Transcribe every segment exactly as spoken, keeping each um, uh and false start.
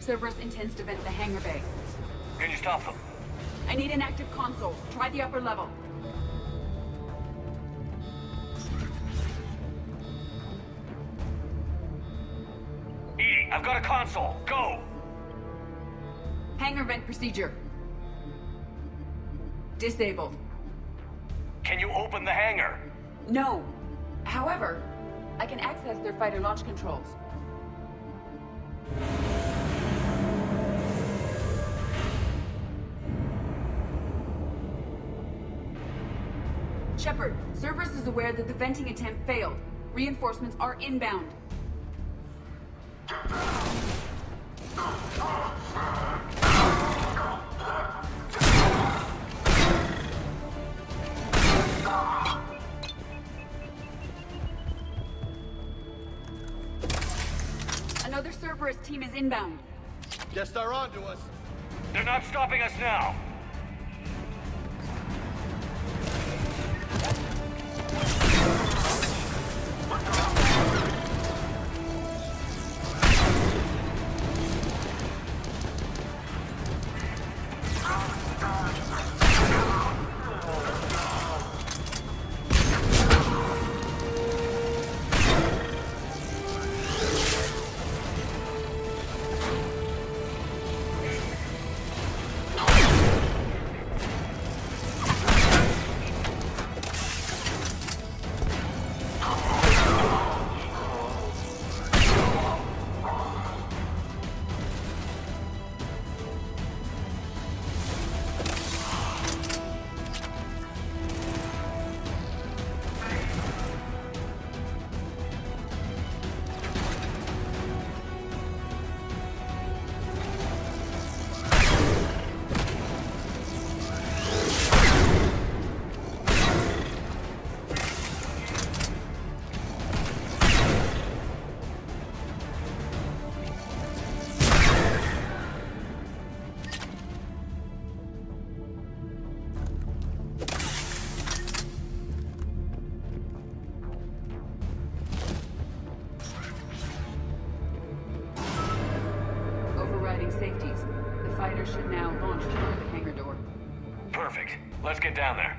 Cerberus intends to vent the hangar bay. Can you stop them? I need an active console. Try the upper level. E D I, I've got a console. Go! Hangar vent procedure. Disabled. Can you open the hangar? No. However, I can access their fighter launch controls. Shepard, Cerberus is aware that the venting attempt failed. Reinforcements are inbound. Another Cerberus team is inbound. Guess they're on to us. They're not stopping us now. Let's get down there.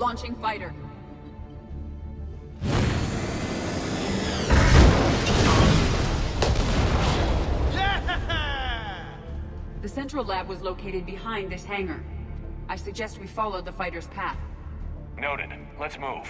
Launching fighter. Yeah! The central lab was located behind this hangar. I suggest we follow the fighter's path. Noted. Let's move.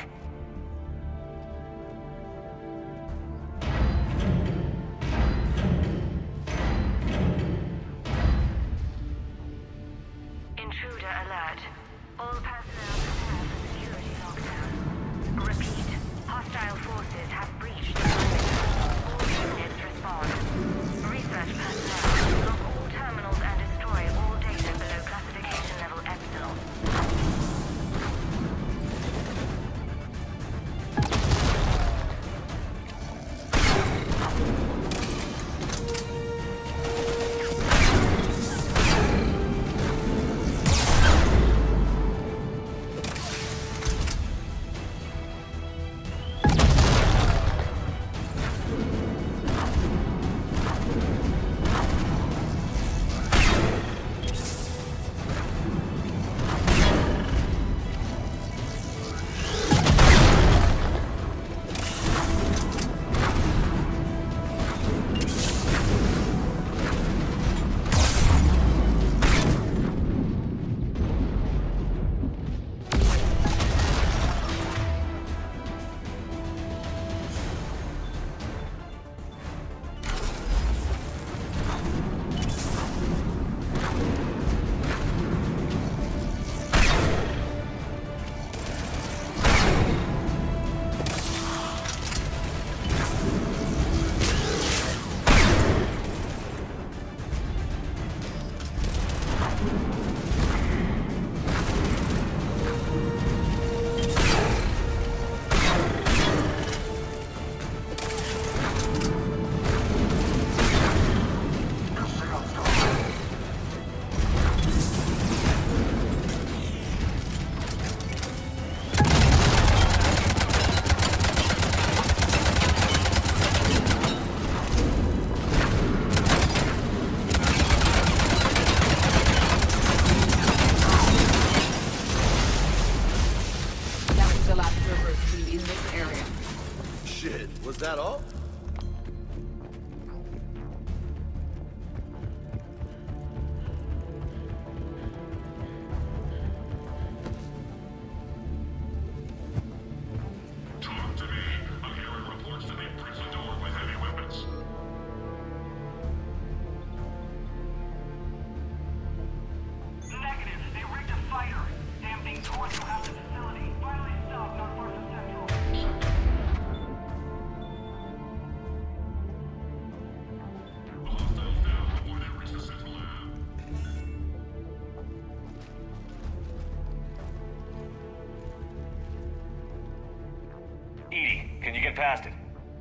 Is that all?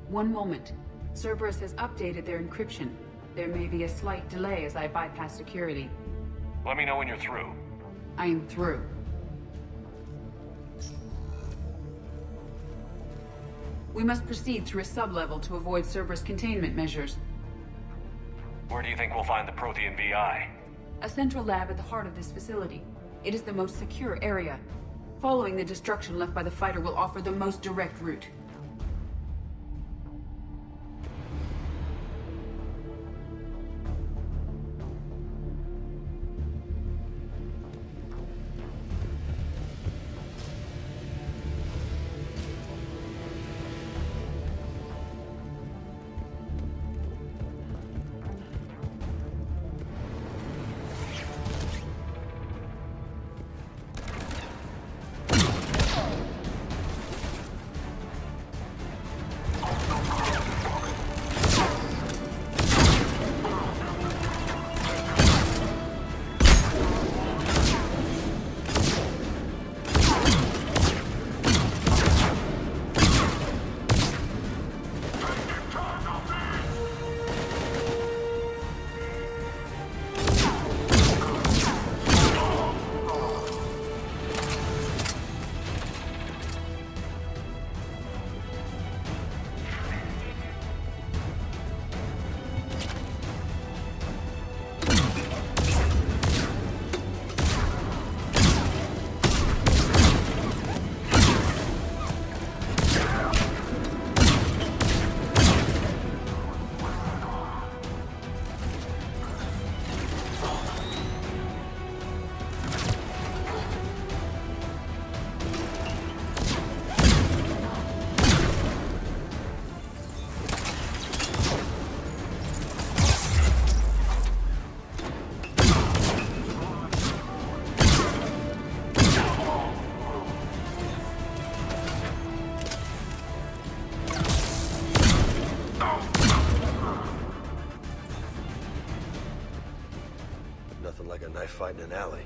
One moment. Cerberus has updated their encryption. There may be a slight delay as I bypass security. Let me know when you're through. I am through. We must proceed through a sublevel to avoid Cerberus containment measures. Where do you think we'll find the Prothean V I? A central lab at the heart of this facility. It is the most secure area. Following the destruction left by the fighter will offer the most direct route. I fight in an alley.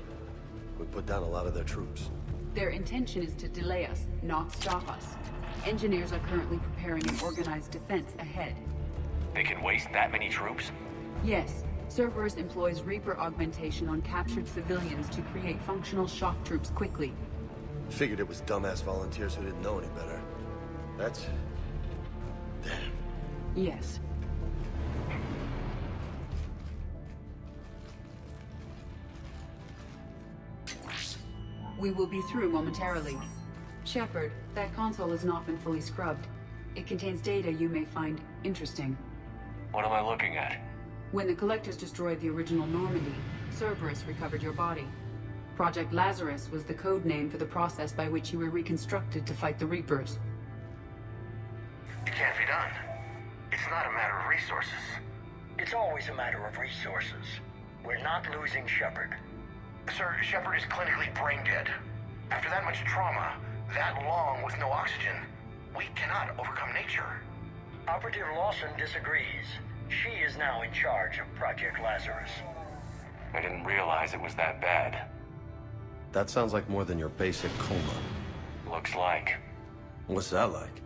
We put down a lot of their troops. Their intention is to delay us, not stop us. Engineers are currently preparing an organized defense ahead. They can waste that many troops? Yes. Cerberus employs Reaper augmentation on captured civilians to create functional shock troops quickly. Figured it was dumbass volunteers who didn't know any better. That's... damn. Yes. We will be through momentarily. Shepard, that console has not been fully scrubbed. It contains data you may find interesting. What am I looking at? When the Collectors destroyed the original Normandy, Cerberus recovered your body. Project Lazarus was the code name for the process by which you were reconstructed to fight the Reapers. It can't be done. It's not a matter of resources. It's always a matter of resources. We're not losing Shepard. Sir, Shepard is clinically brain dead. After that much trauma, that long with no oxygen, we cannot overcome nature. Operative Lawson disagrees. She is now in charge of Project Lazarus. I didn't realize it was that bad. That sounds like more than your basic coma. Looks like. What's that like?